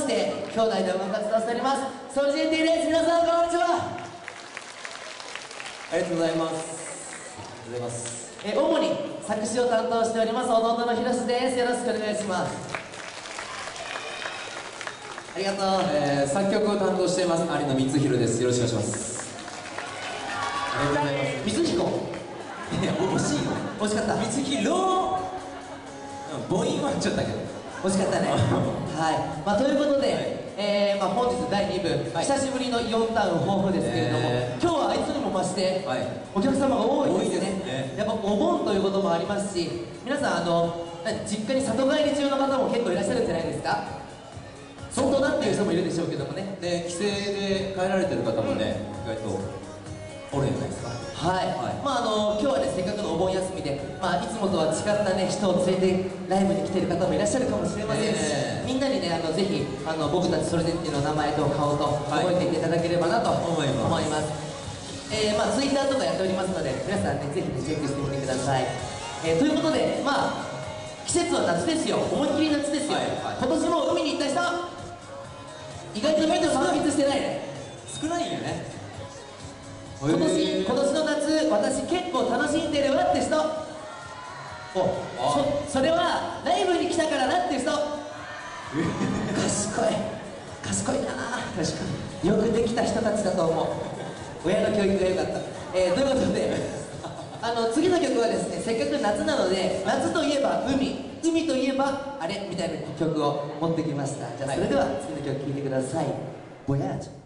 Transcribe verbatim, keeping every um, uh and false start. して兄弟で音楽活動しております。ソルジェンティです。皆さんこんにちは。ありがとうございます。ありがとうございます。え主に作詞を担当しております弟のひろしです。よろしくお願いします。ありがとう。えー、作曲を担当しています有野光弘です。よろしくお願いします。ありがとうございます。光彦惜しいよ。惜しかった。光弘母音はちょっとだけど惜しかったねはい、まあ、ということで、はいえーまあ、本日だいにぶ、はい、久しぶりのイオンタウン豊富ですけれども、えー、今日はいつにも増して、はい、お客様が多いです ね, 多いですね。やっぱお盆ということもありますし、皆さんあの実家に里帰り中の方も結構いらっしゃるんじゃないですか。相当だっていう人もいるでしょうけどもね。で帰省で帰られてる方もね、うん、意外とおるじゃないですか。はい、はい、まああの今日はねせっかくのお盆休みで、まあ、いつもとは違ったね人を連れてライブに来てる方もいらっしゃるかもしれませんし、えー、みんなにねあのぜひあの僕たちそれでっていうの名前と顔と覚えていただければなと思います、はい、思います。えー、まあ Twitter とかやっておりますので皆さんねぜひ、ね、チェックしてみてください。えー、ということでまあ季節は夏ですよ。思いっきり夏ですよ、はいはい、今年も海に行った人意外とメイトサービスしてないね。少ないよね今年。今年の夏私結構楽しんでるわって人。おあ そ, それはライブに来たからだって人賢い賢いな。確かによくできた人たちだと思う親の教育が良かった、えー、ということであの次の曲はですねせっかく夏なので夏といえば海、海といえばあれみたいな曲を持ってきました。じゃあそれでは次の曲聴いてください。ボヤージュ。